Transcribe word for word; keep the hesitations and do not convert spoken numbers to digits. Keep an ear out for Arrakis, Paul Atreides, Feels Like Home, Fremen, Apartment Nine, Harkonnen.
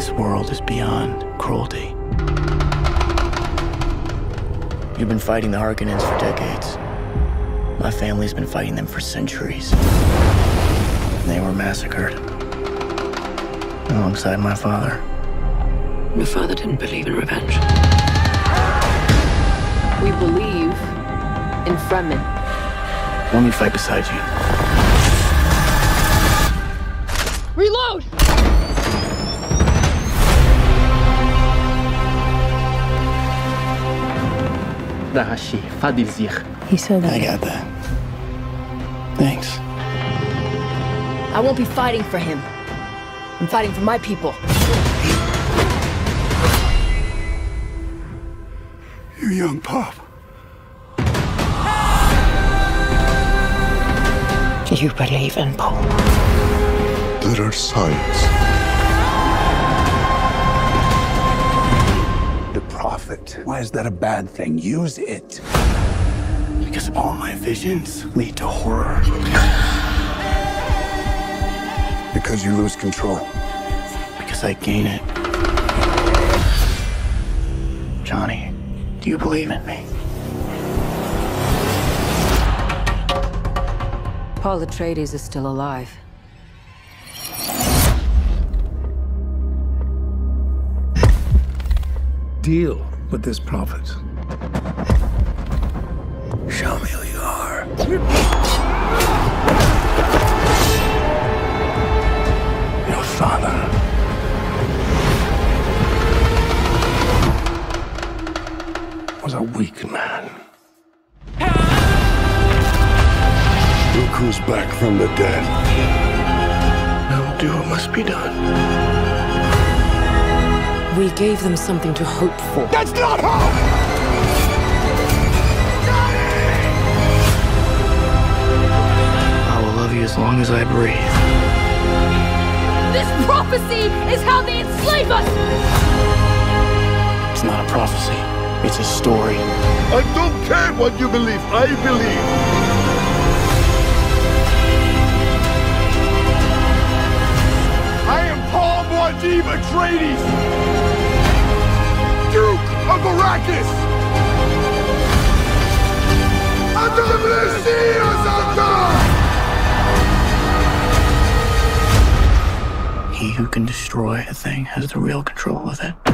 This world is beyond cruelty. You've been fighting the Harkonnens for decades. My family's been fighting them for centuries. And they were massacred alongside my father. Your father didn't believe in revenge. We believe in Fremen. Let me fight beside you. Reload! He said that. I got that. Thanks. I won't be fighting for him. I'm fighting for my people. You young pup. Do you believe in Paul? There are signs. The prophet. Why is that a bad thing? Use it. Because all my visions lead to horror. Because you lose control. Because I gain it. Johnny, do you believe in me? Paul Atreides is still alive. Deal with this prophet. Show me who you are. Your father. Was a weak man. Look who's back from the dead. Now do what must be done. We gave them something to hope for. That's not hope! Johnny! I will love you as long as I breathe. This prophecy is how they enslave us! It's not a prophecy. It's a story. I don't care what you believe. I believe. Paul Atreides, Duke of Arrakis, under the blue sea of Arrakis. He who can destroy a thing has the real control of it.